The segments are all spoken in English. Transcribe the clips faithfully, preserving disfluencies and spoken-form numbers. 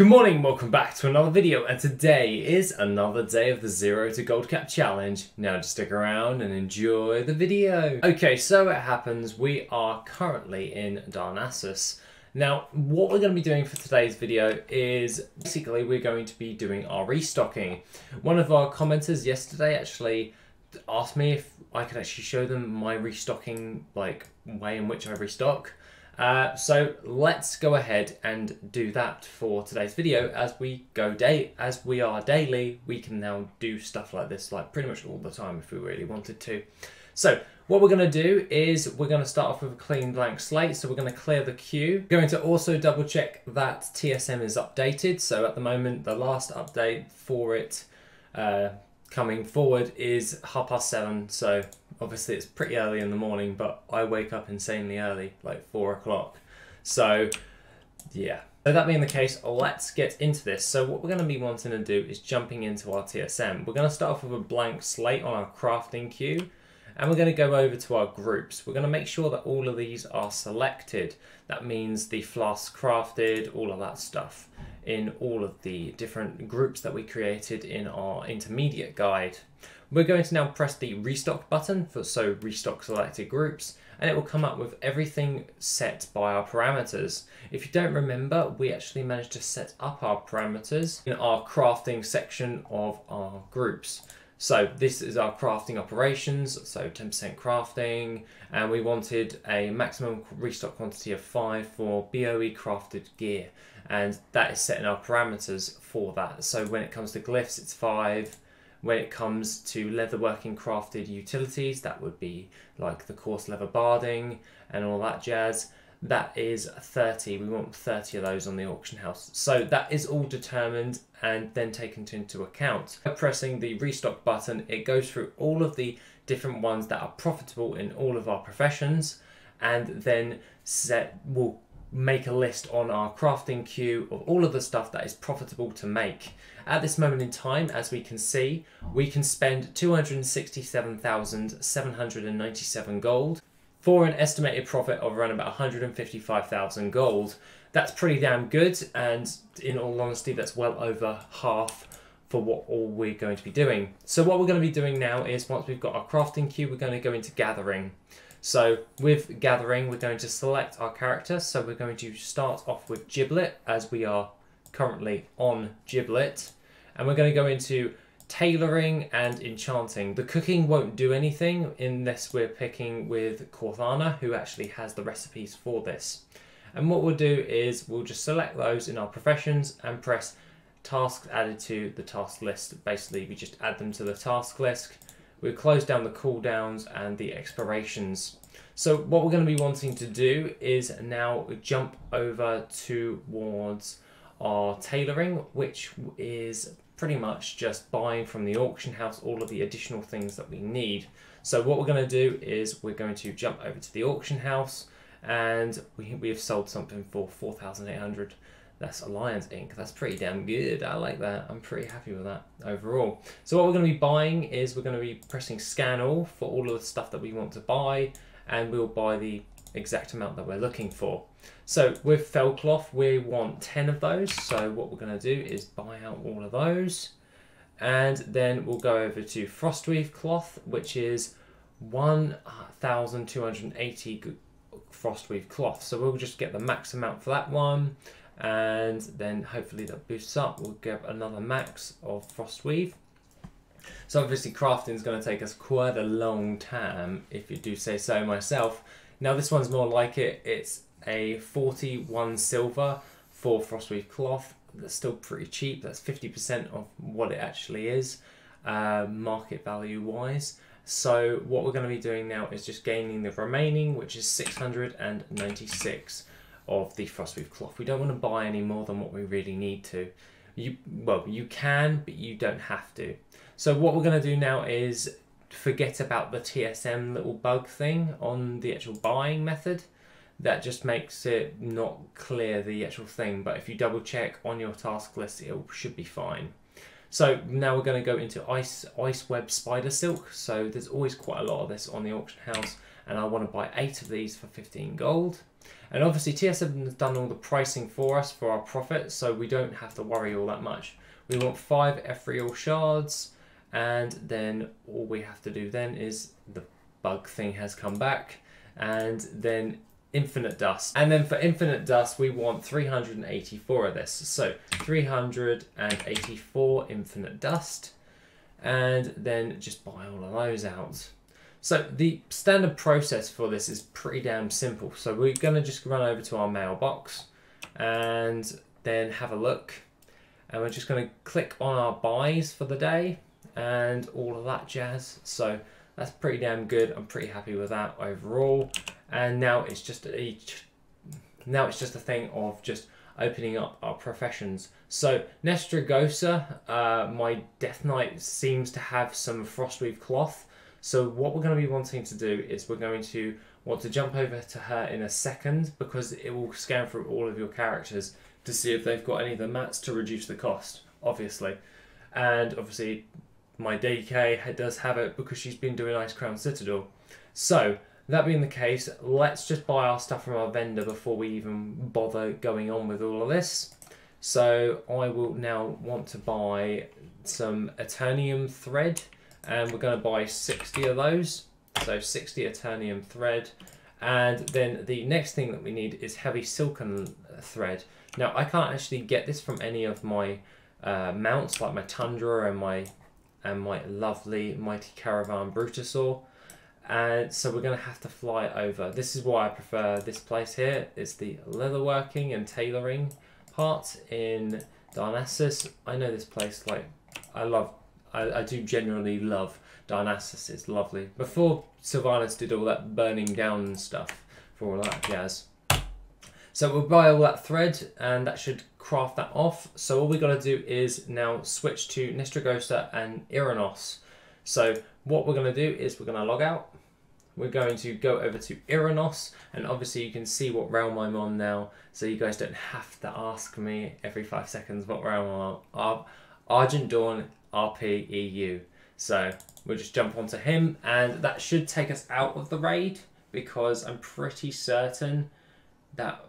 Good morning, welcome back to another video, and today is another day of the Zero to Gold Cap Challenge. Now just stick around and enjoy the video. Okay, so it happens we are currently in Darnassus. Now what we're going to be doing for today's video is basically we're going to be doing our restocking. One of our commenters yesterday actually asked me if I could actually show them my restocking, like way in which I restock. Uh, so let's go ahead and do that for today's video. As we go day, as we are daily, we can now do stuff like this, like pretty much all the time if we really wanted to. So what we're going to do is we're going to start off with a clean blank slate. So we're going to clear the queue. We're going to also double check that T S M is updated. So at the moment, the last update for it uh, coming forward is half past seven. So obviously it's pretty early in the morning, but I wake up insanely early, like four o'clock. So yeah, so that being the case, let's get into this. So what we're gonna be wanting to do is jumping into our T S M. We're gonna start off with a blank slate on our crafting queue, and we're gonna go over to our groups. We're gonna make sure that all of these are selected. That means the flask crafted, all of that stuff in all of the different groups that we created in our intermediate guide. We're going to now press the restock button for so restock selected groups, and it will come up with everything set by our parameters. If you don't remember, we actually managed to set up our parameters in our crafting section of our groups. So this is our crafting operations, so ten percent crafting, and we wanted a maximum restock quantity of five for B O E crafted gear, and that is set in our parameters for that. So when it comes to glyphs, it's five. When it comes to leatherworking crafted utilities, that would be like the coarse leather barding and all that jazz, that is thirty. We want thirty of those on the auction house. So that is all determined and then taken into account. By pressing the restock button, it goes through all of the different ones that are profitable in all of our professions, and then set will make a list on our crafting queue of all of the stuff that is profitable to make. At this moment in time, as we can see, we can spend two hundred sixty-seven thousand seven hundred ninety-seven gold for an estimated profit of around about one hundred fifty-five thousand gold. That's pretty damn good, and in all honesty, that's well over half for what all we're going to be doing. So what we're going to be doing now is once we've got our crafting queue, we're going to go into gathering. So with gathering, we're going to select our character. So we're going to start off with Giblet, as we are currently on Giblet. And we're going to go into tailoring and enchanting. The cooking won't do anything unless we're picking with Korthana, who actually has the recipes for this. And what we'll do is we'll just select those in our professions and press tasks added to the task list. Basically, we just add them to the task list. We'll close down the cooldowns and the expirations. So what we're going to be wanting to do is now jump over towards our tailoring, which is pretty much just buying from the auction house all of the additional things that we need. So what we're going to do is we're going to jump over to the auction house, and we, we have sold something for four thousand eight hundred. That's Alliance Incorporated. That's pretty damn good. I like that. I'm pretty happy with that overall. So what we're going to be buying is we're going to be pressing scan all for all of the stuff that we want to buy, and we'll buy the exact amount that we're looking for. So with fell cloth, we want ten of those. So what we're going to do is buy out all of those, and then we'll go over to frostweave cloth, which is one thousand two hundred eighty frostweave cloth. So we'll just get the max amount for that one, and then hopefully that boosts up. We'll get another max of frostweave. So obviously crafting is going to take us quite a long time, if you do say so myself. Now this one's more like it. It's a forty-one silver for frostweave cloth. That's still pretty cheap. That's fifty percent of what it actually is, uh, market value wise. So what we're going to be doing now is just gaining the remaining, which is six hundred ninety-six. Of the frostweave cloth. We don't want to buy any more than what we really need to. You well, you can, but you don't have to. So what we're going to do now is forget about the T S M little bug thing on the actual buying method. That just makes it not clear the actual thing, but if you double check on your task list, it should be fine. So now we're going to go into ice ice web spider silk. So there's always quite a lot of this on the auction house, and I want to buy eight of these for fifteen gold. And obviously T S M has done all the pricing for us for our profit, so we don't have to worry all that much. We want five ethereal shards, and then all we have to do then is the bug thing has come back, and then infinite dust. And then for infinite dust, we want three hundred eighty-four of this. So three hundred eighty-four infinite dust, and then just buy all of those out. So the standard process for this is pretty damn simple. So we're gonna just run over to our mailbox and then have a look. And we're just gonna click on our buys for the day and all of that jazz. So that's pretty damn good. I'm pretty happy with that overall. And now it's just a, now it's just a thing of just opening up our professions. So Nistrogosa, uh, my Death Knight, seems to have some Frostweave cloth. So what we're going to be wanting to do is we're going to want to jump over to her in a second, because it will scan through all of your characters to see if they've got any of the mats to reduce the cost, obviously. And obviously my D K does have it because she's been doing Ice Crown Citadel. So that being the case, let's just buy our stuff from our vendor before we even bother going on with all of this. So I will now want to buy some Eternium thread, and we're going to buy sixty of those, so sixty Eternium thread. And then the next thing that we need is heavy silken thread. Now I can't actually get this from any of my uh, mounts, like my Tundra and my and my lovely Mighty Caravan Brutosaur, and so we're going to have to fly over. This is why I prefer this place here. It's the leatherworking and tailoring part in Darnassus. I know this place like I love. I, I do generally love Darnassus, it's lovely. Before Sylvanas did all that burning down and stuff for all that jazz. So we'll buy all that thread, and that should craft that off. So all we gotta do is now switch to Nistrogosa and Ironos. So what we're gonna do is we're gonna log out. We're going to go over to Ironos, and obviously you can see what realm I'm on now, so you guys don't have to ask me every five seconds what realm I'm on. Ar Argent Dawn R P E U. So we'll just jump onto him, and that should take us out of the raid, because I'm pretty certain that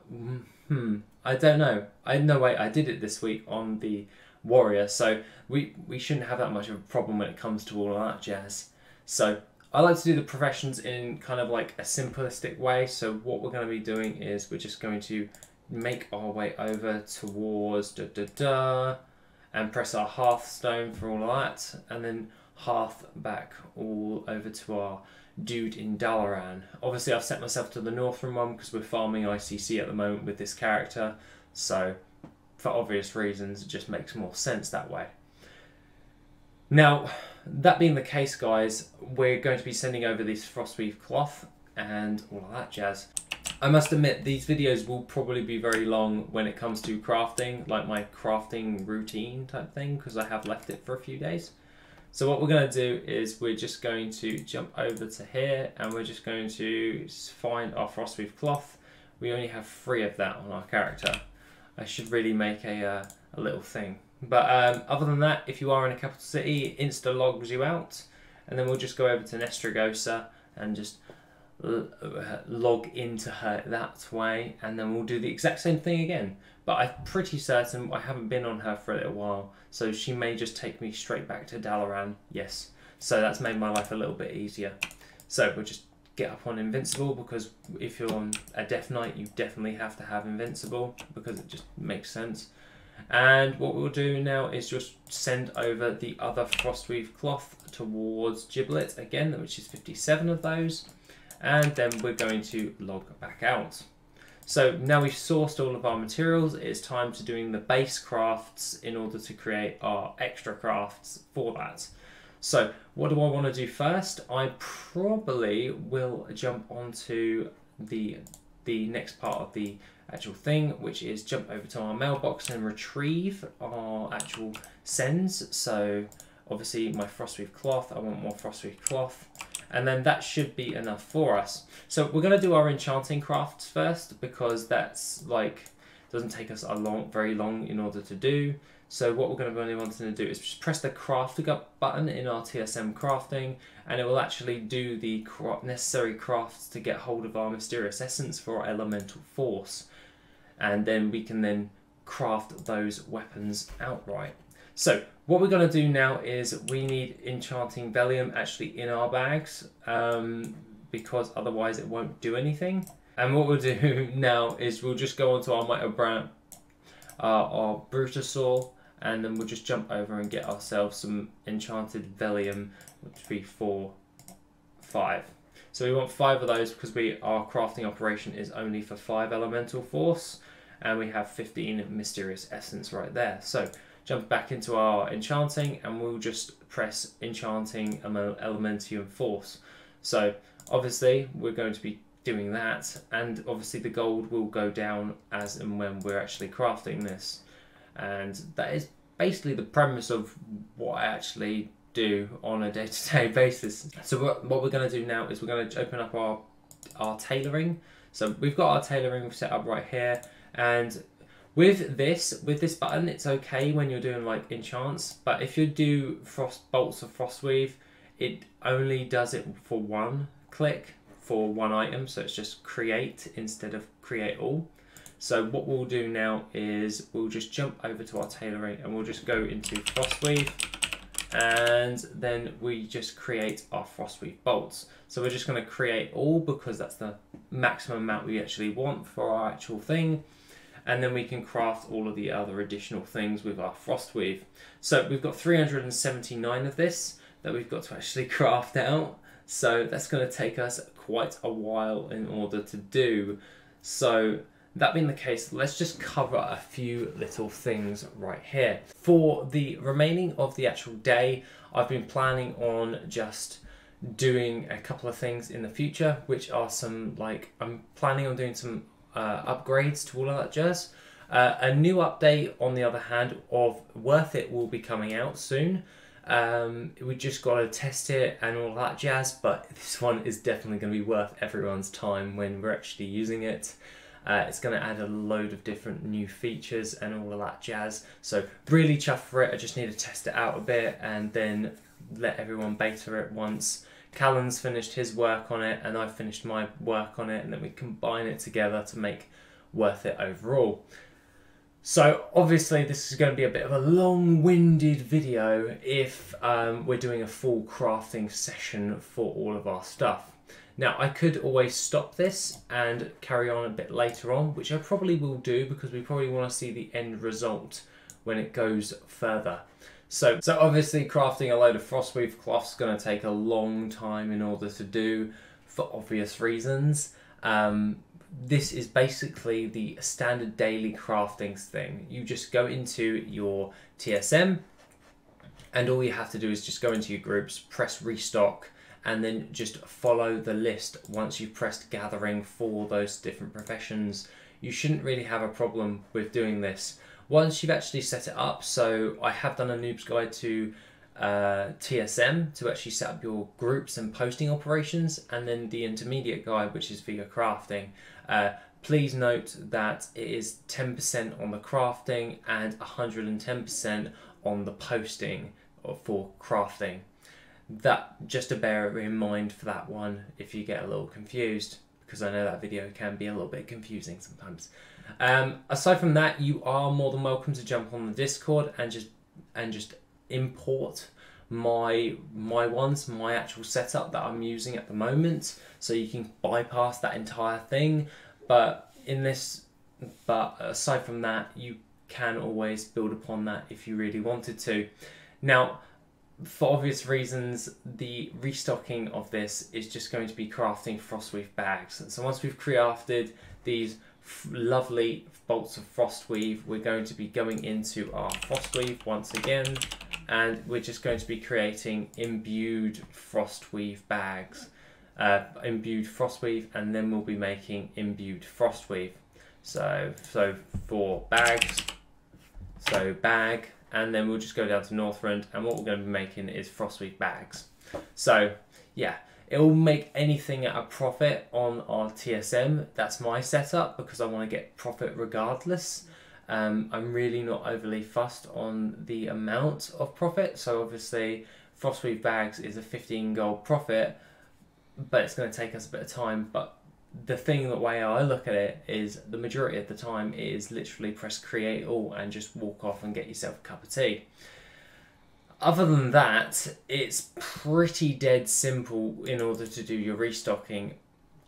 hmm I don't know I no way I did it this week on the warrior, so we we shouldn't have that much of a problem when it comes to all of that jazz. So I like to do the professions in kind of like a simplistic way. So what we're going to be doing is we're just going to make our way over towards da da da and press our Hearthstone for all of that, and then hearth back all over to our dude in Dalaran. Obviously I've set myself to the northern one because we're farming I C C at the moment with this character, so for obvious reasons it just makes more sense that way. Now that being the case, guys, we're going to be sending over this Frostweave cloth and all of that jazz. I must admit, these videos will probably be very long when it comes to crafting, like my crafting routine type thing, because I have left it for a few days. So what we're going to do is we're just going to jump over to here, and we're just going to find our Frostweave cloth. We only have three of that on our character. I should really make a, uh, a little thing. But um, other than that, if you are in a capital city, Insta logs you out, and then we'll just go over to Nistrogosa and just log into her that way, and then we'll do the exact same thing again. But I'm pretty certain I haven't been on her for a little while, so she may just take me straight back to Dalaran. Yes, so that's made my life a little bit easier. So we'll just get up on Invincible, because if you're on a Death Knight you definitely have to have Invincible, because it just makes sense. And what we'll do now is just send over the other Frostweave cloth towards Giblet again, which is fifty-seven of those. And then we're going to log back out. So now we've sourced all of our materials, it's time to doing the base crafts in order to create our extra crafts for that. So what do I want to do first? I probably will jump onto the, the next part of the actual thing, which is jump over to our mailbox and retrieve our actual sends. So obviously my Frostweave cloth, I want more Frostweave cloth. And then that should be enough for us. So we're going to do our enchanting crafts first, because that's like doesn't take us a long, very long in order to do. So what we're going to be really wanting to do is just press the crafting up button in our T S M crafting, and it will actually do the necessary crafts to get hold of our mysterious essence for our elemental force. And then we can then craft those weapons outright. So what we're going to do now is we need enchanting vellum actually in our bags, um, because otherwise it won't do anything. And what we'll do now is we'll just go onto our mitobran, uh, our Brutosaur, and then we'll just jump over and get ourselves some enchanted vellum, which would be four, five. So we want five of those because we our crafting operation is only for five elemental force, and we have fifteen mysterious essence right there. So jump back into our enchanting, and we'll just press enchanting elementium force. So obviously we're going to be doing that, and obviously the gold will go down as and when we're actually crafting this. And that is basically the premise of what I actually do on a day-to-day basis. So what, what we're going to do now is we're going to open up our our tailoring. So we've got our tailoring set up right here, and with this with this button it's okay when you're doing like enchants, but if you do frost bolts or frost weave, it only does it for one click for one item, so it's just create instead of create all. So what we'll do now is we'll just jump over to our tailoring, and we'll just go into frost weave, and then we just create our frostweave bolts. So we're just going to create all because that's the maximum amount we actually want for our actual thing, and then we can craft all of the other additional things with our frostweave. So we've got three hundred seventy-nine of this that we've got to actually craft out, so that's going to take us quite a while in order to do. So that being the case, let's just cover a few little things right here. For the remaining of the actual day, I've been planning on just doing a couple of things in the future, which are some, like, I'm planning on doing some uh, upgrades to all of that jazz. Uh, a new update, on the other hand, of Worth It will be coming out soon. Um, we just got to test it and all that jazz, but this one is definitely going to be worth everyone's time when we're actually using it. Uh, it's going to add a load of different new features and all of that jazz. So really chuffed for it. I just need to test it out a bit and then let everyone beta it once Callan's finished his work on it and I've finished my work on it, and then we combine it together to make Worth It overall. So obviously this is going to be a bit of a long-winded video if um, we're doing a full crafting session for all of our stuff. Now, I could always stop this and carry on a bit later on, which I probably will do because we probably want to see the end result when it goes further. So, so obviously crafting a load of frostweave cloths is going to take a long time in order to do for obvious reasons. Um, this is basically the standard daily crafting thing. You just go into your T S M and all you have to do is just go into your groups, press restock, and then just follow the list. Once you've pressed gathering for those different professions, you shouldn't really have a problem with doing this. Once you've actually set it up, so I have done a noob's guide to uh, T S M to actually set up your groups and posting operations, and then the intermediate guide, which is for your crafting. Uh, please note that it is ten percent on the crafting and one hundred ten percent on the posting for crafting. That just to bear in mind for that one if you get a little confused, because I know that video can be a little bit confusing sometimes. Um, aside from that, you are more than welcome to jump on the Discord and just and just import my my ones, my actual setup that I'm using at the moment, so you can bypass that entire thing. But in this, but aside from that, you can always build upon that if you really wanted to. Now, for obvious reasons, the restocking of this is just going to be crafting frostweave bags. And so once we've crafted these lovely bolts of frostweave, we're going to be going into our frostweave once again, and we're just going to be creating imbued frostweave bags, uh, imbued frostweave, and then we'll be making imbued frostweave. So, so for bags, so bag. And then we'll just go down to Northrend, and what we're going to be making is frostweave bags. So yeah, It will make anything at a profit on our T S M. That's my setup because I want to get profit regardless. Um, I'm really not overly fussed on the amount of profit. So obviously Frostweave Bags is a fifteen gold profit, but it's going to take us a bit of time. But the thing, the way I look at it is the majority of the time it is literally press create all and just walk off and get yourself a cup of tea. Other than that, it's pretty dead simple in order to do your restocking.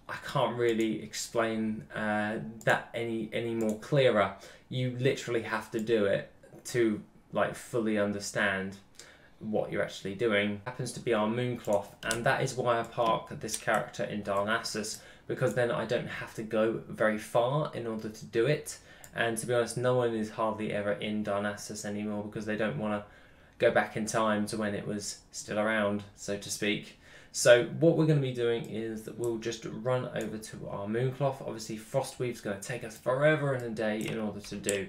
I can't really explain uh, that any any more clearer. You literally have to do it to like fully understand what you're actually doing. It happens to be our Mooncloth, and that is why I park this character in Darnassus, because then I don't have to go very far in order to do it. And to be honest, no one is hardly ever in Darnassus anymore because they don't want to go back in time to when it was still around, so to speak. So what we're going to be doing is that we'll just run over to our Mooncloth. Obviously Frostweave's going to take us forever and a day in order to do.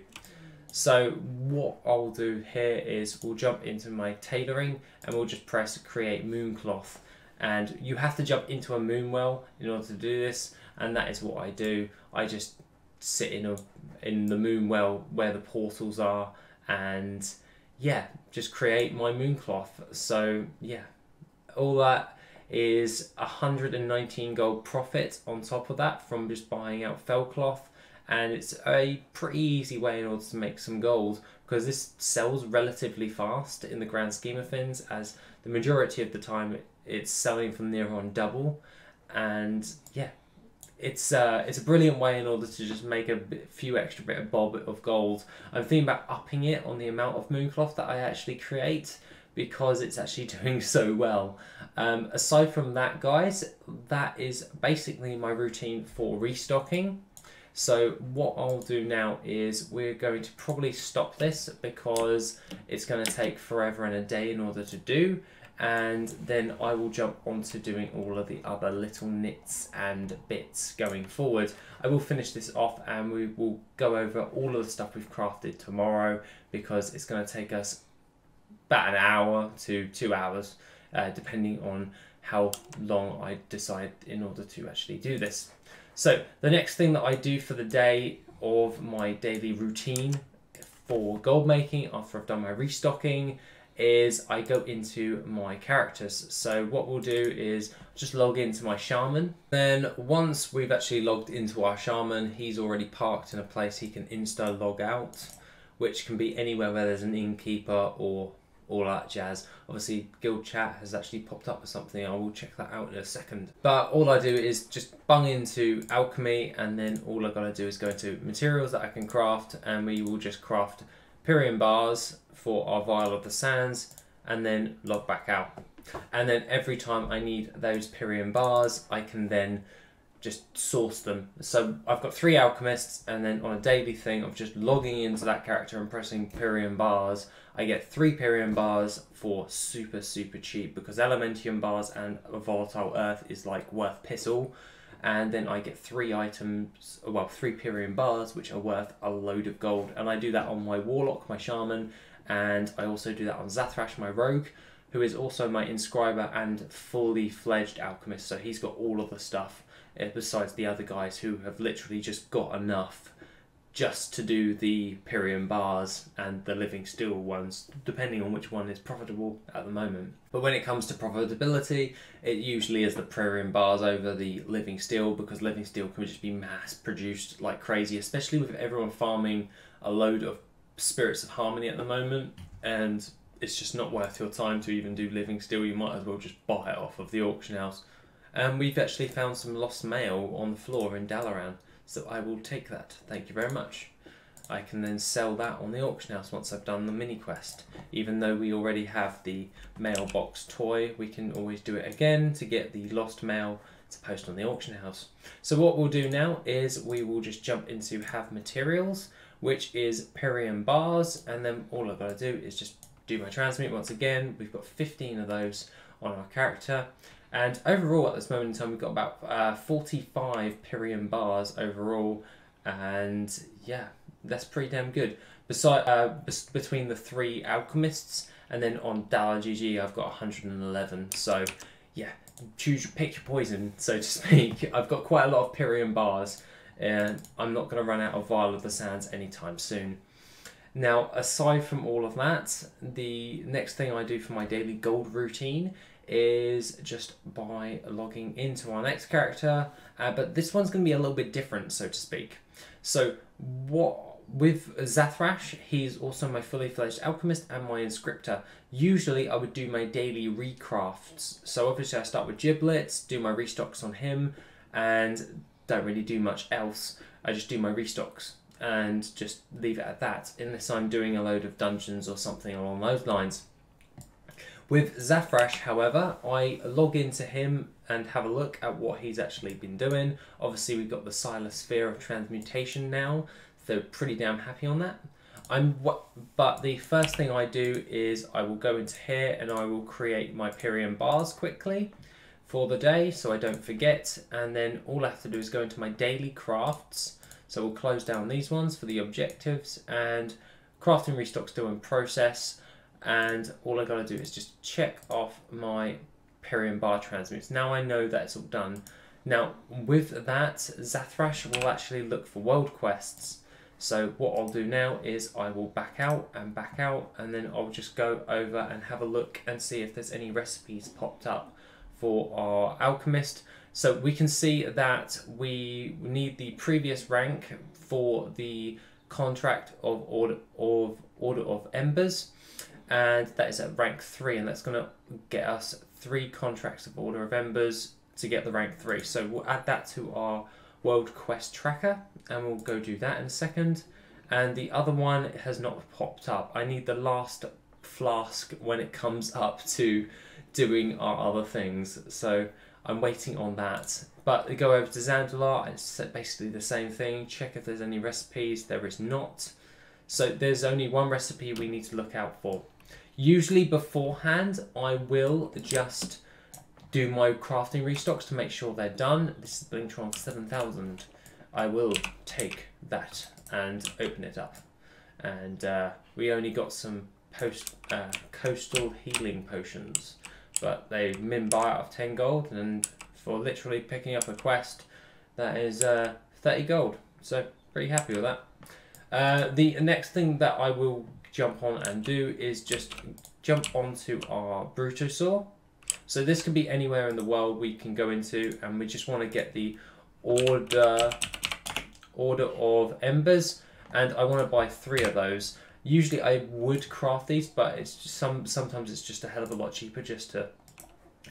So what I'll do here is we'll jump into my tailoring and we'll just press create Mooncloth. And you have to jump into a moonwell in order to do this, and that is what I do. I just sit in a in the moonwell where the portals are, and yeah, just create my Mooncloth. So yeah, all that is one hundred nineteen gold profit on top of that from just buying out Felcloth, and it's a pretty easy way in order to make some gold because this sells relatively fast in the grand scheme of things, as the majority of the time it's selling from near on double. And yeah, it's uh, it's a brilliant way in order to just make a few extra bit of bob of gold. I'm thinking about upping it on the amount of Mooncloth that I actually create because it's actually doing so well. Um, aside from that, guys, that is basically my routine for restocking. So what I'll do now is we're going to probably stop this because it's going to take forever and a day in order to do. And then I will jump on to doing all of the other little nits and bits going forward. I will finish this off and we will go over all of the stuff we've crafted tomorrow because it's going to take us about an hour to two hours uh, depending on how long I decide in order to actually do this. So the next thing that I do for the day of my daily routine for gold making after I've done my restocking is I go into my characters. So what we'll do is just log into my shaman. Then once we've actually logged into our shaman, he's already parked in a place he can insta log out, which can be anywhere where there's an innkeeper or all that jazz. Obviously guild chat has actually popped up with something. I will check that out in a second. But all I do is just bung into alchemy, and then all I gotta do is go to materials that I can craft, and we will just craft Pyrian bars for our vial of the sands, and then log back out. And then every time I need those Pyrian bars, I can then just source them. So I've got three alchemists, and then on a daily thing of just logging into that character and pressing Pyrian bars, I get three Pyrian bars for super, super cheap because Elementium bars and Volatile Earth is like worth piss all. And then I get three items, well, three Pyrian bars, which are worth a load of gold. And I do that on my Warlock, my Shaman, and I also do that on Zathrash, my Rogue, who is also my Inscriber and fully fledged Alchemist. So he's got all of the stuff, besides the other guys who have literally just got enough just to do the Pyrian bars and the living steel ones, depending on which one is profitable at the moment. But when it comes to profitability, it usually is the Pyrian bars over the living steel because living steel can just be mass produced like crazy, especially with everyone farming a load of spirits of harmony at the moment, and it's just not worth your time to even do living steel. You might as well just buy it off of the auction house. And we've actually found some lost mail on the floor in Dalaran. So I will take that, thank you very much. I can then sell that on the auction house once I've done the mini quest. Even though we already have the mailbox toy, we can always do it again to get the lost mail to post on the auction house. So what we'll do now is we will just jump into have materials, which is Pyrian bars, and then all I've got to do is just do my transmute once again. We've got fifteen of those on our character. And overall, at this moment in time, we've got about uh, forty-five Pyrian bars overall, and yeah, that's pretty damn good. Beside, uh, between the three alchemists, and then on Dala G G, I've got one hundred eleven. So yeah, choose, pick your poison, so to speak. I've got quite a lot of Pyrian bars, and I'm not going to run out of Vial of the Sands anytime soon. Now, aside from all of that, the next thing I do for my daily gold routine is just by logging into our next character, uh, but this one's going to be a little bit different, so to speak. So, what... With Zathrash, he's also my fully fledged alchemist and my inscriptor. Usually I would do my daily recrafts. So obviously I start with Giblets, do my restocks on him, and don't really do much else. I just do my restocks and just leave it at that, unless I'm doing a load of dungeons or something along those lines. With Zathrash, however, I log into him and have a look at what he's actually been doing. Obviously we've got the Silas' Sphere of Transmutation now, so pretty damn happy on that. I'm what, but the first thing I do is I will go into here and I will create my Pyrian bars quickly for the day, so I don't forget. And then all I have to do is go into my daily crafts. So we'll close down these ones for the objectives, and crafting restock still in process. And all I gotta do is just check off my Pyrian bar transmutes. Now I know that it's all done. Now with that, Zathrash will actually look for world quests. So what I'll do now is I will back out and back out, and then I'll just go over and have a look and see if there's any recipes popped up for our alchemist. So we can see that we need the previous rank for the contract of order of order of embers, and that is at rank three, and that's gonna get us three contracts of order of embers to get the rank three. So we'll add that to our world quest tracker, and we'll go do that in a second. And the other one has not popped up. I need the last flask when it comes up to doing our other things, so I'm waiting on that. But go over to Zandalar, it's basically the same thing. Check if there's any recipes. There is not, so there's only one recipe we need to look out for. Usually beforehand I will just do my crafting restocks to make sure they're done. This is Blinktron seven thousand. I will take that and open it up. And uh, we only got some post uh, coastal healing potions, but they min buy out of ten gold, and for literally picking up a quest, that is uh, thirty gold. So pretty happy with that. Uh, the next thing that I will jump on and do is just jump onto our Brutosaur. So this could be anywhere in the world we can go into, and we just want to get the order order of embers, and I want to buy three of those. Usually I would craft these, but it's just some sometimes it's just a hell of a lot cheaper just to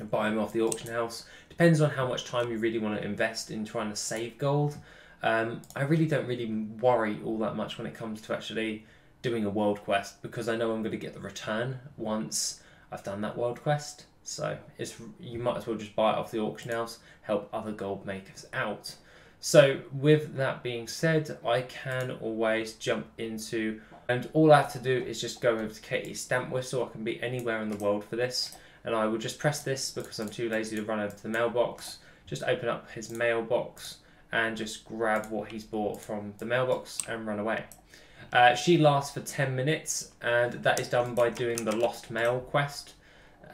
buy them off the auction house. Depends on how much time you really want to invest in trying to save gold. Um, I really don't really worry all that much when it comes to actually doing a world quest, because I know I'm going to get the return once I've done that world quest. So it's, you might as well just buy it off the auction house, help other gold makers out. So with that being said, I can always jump into, and all I have to do is just go over to Katie's stamp whistle. I can be anywhere in the world for this, and I will just press this because I'm too lazy to run over to the mailbox. Just open up his mailbox and just grab what he's bought from the mailbox and run away. Uh, she lasts for ten minutes, and that is done by doing the lost mail quest.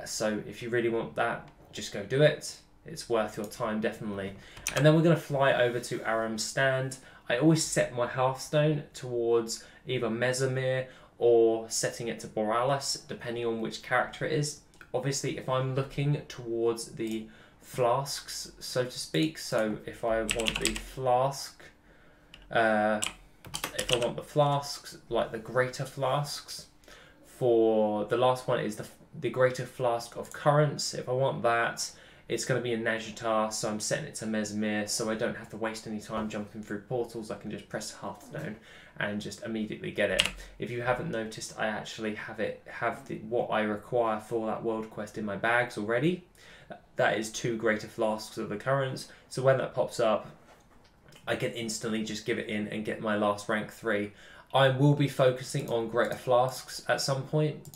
So if you really want that, just go do it. It's worth your time, definitely. And then we're going to fly over to Aram's stand. I always set my hearthstone towards either Mesomir or setting it to Boralis, depending on which character it is. Obviously, if I'm looking towards the flasks, so to speak, so if I want the flask, uh, if I want the flasks, like the greater flasks, for the last one is the the greater flask of currents. If I want that, it's going to be in Nazjatar, so I'm setting it to Mesomir, so I don't have to waste any time jumping through portals. I can just press Hearthstone and just immediately get it. If you haven't noticed, I actually have it have the, what I require for that world quest in my bags already. That is two greater flasks of the currents, so when that pops up, I can instantly just give it in and get my last rank three. I will be focusing on greater flasks at some point,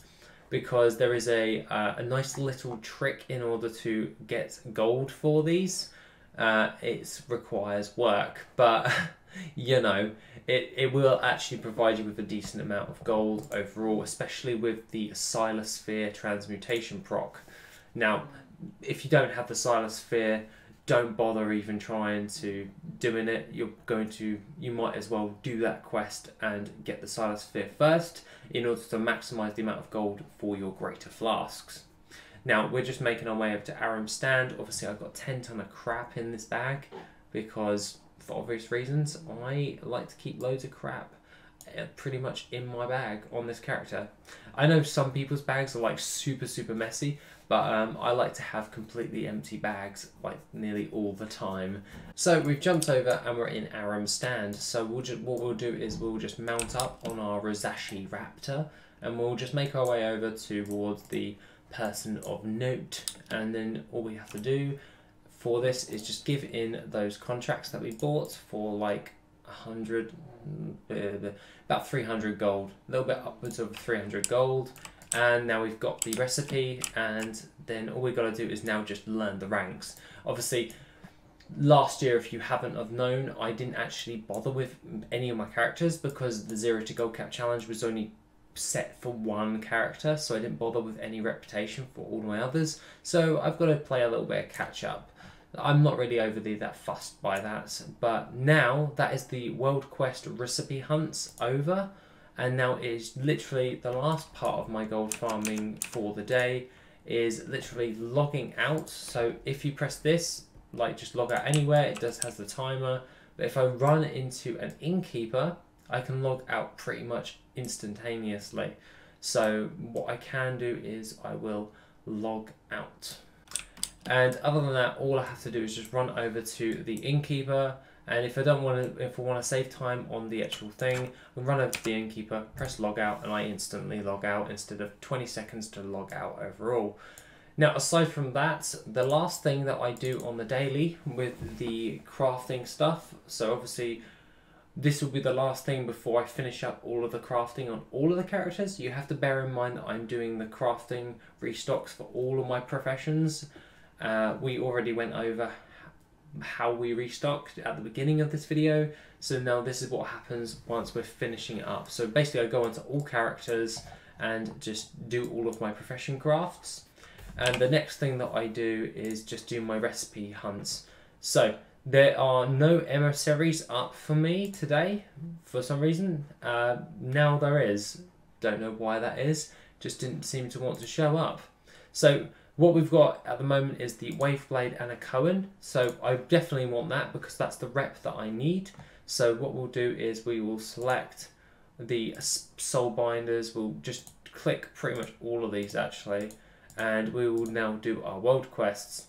because there is a, uh, a nice little trick in order to get gold for these. Uh, it requires work, but you know, it, it will actually provide you with a decent amount of gold overall, especially with the Silas Sphere transmutation proc. Now, if you don't have the Silas' Sphere, don't bother even trying to doing it. You're going to, you might as well do that quest and get the Silas' Sphere first in order to maximise the amount of gold for your greater flasks. Now, we're just making our way up to Aram's stand. Obviously, I've got ten tonne of crap in this bag because, for obvious reasons, I like to keep loads of crap pretty much in my bag on this character. I know some people's bags are like super, super messy, but um, I like to have completely empty bags like nearly all the time. So we've jumped over and we're in Aram's stand. So we'll just, what we'll do is we'll just mount up on our Rosashi Raptor and we'll just make our way over towards the person of note, and then all we have to do for this is just give in those contracts that we bought for like a hundred, about three hundred gold, a little bit upwards of three hundred gold, and now we've got the recipe, and then all we've got to do is now just learn the ranks. Obviously, last year, if you haven't have known, I didn't actually bother with any of my characters because the Zero to Gold Cap Challenge was only set for one character, so I didn't bother with any reputation for all my others, so I've got to play a little bit of catch up. I'm not really overly that fussed by that, but now that is the world quest recipe hunts over, and now it is literally the last part of my gold farming for the day is literally logging out. So if you press this, like just log out anywhere, it does has the timer, but if I run into an innkeeper, I can log out pretty much instantaneously. So what I can do is I will log out. And other than that, all I have to do is just run over to the innkeeper, and if I don't want to, if I want to save time on the actual thing, I'll run over to the innkeeper, press log out, and I instantly log out instead of twenty seconds to log out overall. Now, aside from that, the last thing that I do on the daily with the crafting stuff, so obviously this will be the last thing before I finish up all of the crafting on all of the characters. You have to bear in mind that I'm doing the crafting restocks for all of my professions. Uh, we already went over how we restocked at the beginning of this video, so now this is what happens once we're finishing it up. So basically I go onto all characters and just do all of my profession crafts, and the next thing that I do is just do my recipe hunts. So there are no emissaries up for me today for some reason. Uh, now there is. Don't know why that is, just didn't seem to want to show up. So what we've got at the moment is the Waveblade and a Cohen, so I definitely want that because that's the rep that I need. So what we'll do is we will select the Soul Binders, we'll just click pretty much all of these actually, and we will now do our world quests.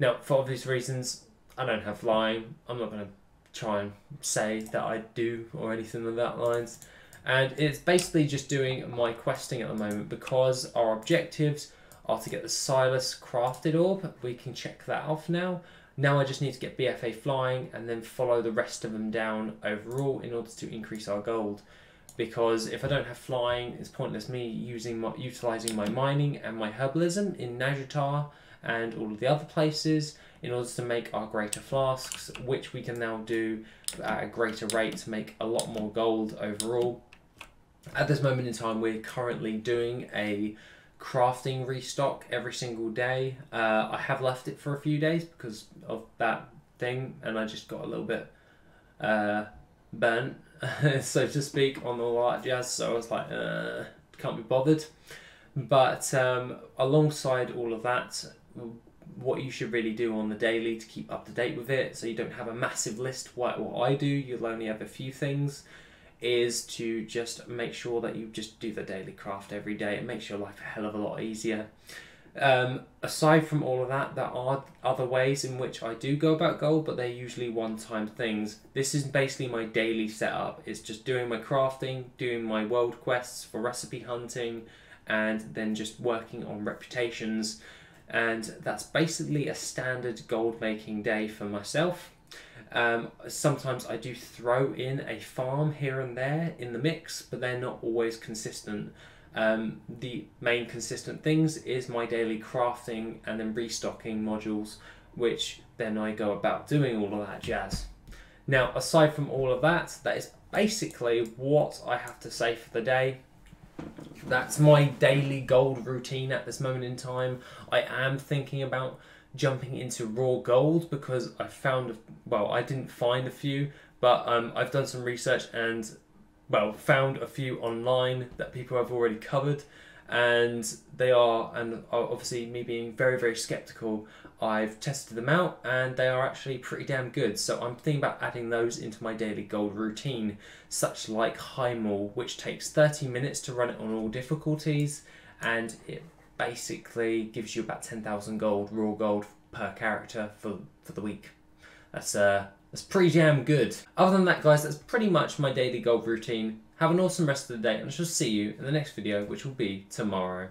Now, for obvious reasons, I don't have flying, I'm not going to try and say that I do or anything of that lines, and it's basically just doing my questing at the moment because our objectives are to get the Silas crafted orb. We can check that off now. Now I just need to get B F A flying and then follow the rest of them down overall in order to increase our gold. Because if I don't have flying, it's pointless me using my, utilising my mining and my herbalism in Nazjatar and all of the other places in order to make our greater flasks, which we can now do at a greater rate to make a lot more gold overall. At this moment in time, we're currently doing a crafting restock every single day. uh, I have left it for a few days because of that thing, and I just got a little bit uh, burnt so to speak on all that jazz, so I was like uh, can't be bothered. But um, alongside all of that, what you should really do on the daily to keep up to date with it, so you don't have a massive list like what I do, you'll only have a few things, is to just make sure that you just do the daily craft every day. It makes your life a hell of a lot easier. Um, aside from all of that, there are other ways in which I do go about gold, but they're usually one-time things. This is basically my daily setup. It's just doing my crafting, doing my world quests for recipe hunting, and then just working on reputations. And that's basically a standard gold-making day for myself. Um, sometimes I do throw in a farm here and there in the mix, but they're not always consistent. Um, the main consistent things is my daily crafting and then restocking modules, which then I go about doing all of that jazz. Now, aside from all of that, that is basically what I have to say for the day. That's my daily gold routine at this moment in time. I am thinking about jumping into raw gold because I found, well, I didn't find a few, but um, I've done some research and, well, found a few online that people have already covered, and they are, and obviously me being very, very skeptical, I've tested them out and they are actually pretty damn good. So I'm thinking about adding those into my daily gold routine, such like Highmaul, which takes thirty minutes to run it on all difficulties, and it basically gives you about ten thousand gold, raw gold, per character for, for the week. That's uh, that's pretty damn good. Other than that, guys, that's pretty much my daily gold routine. Have an awesome rest of the day, and I shall see you in the next video, which will be tomorrow.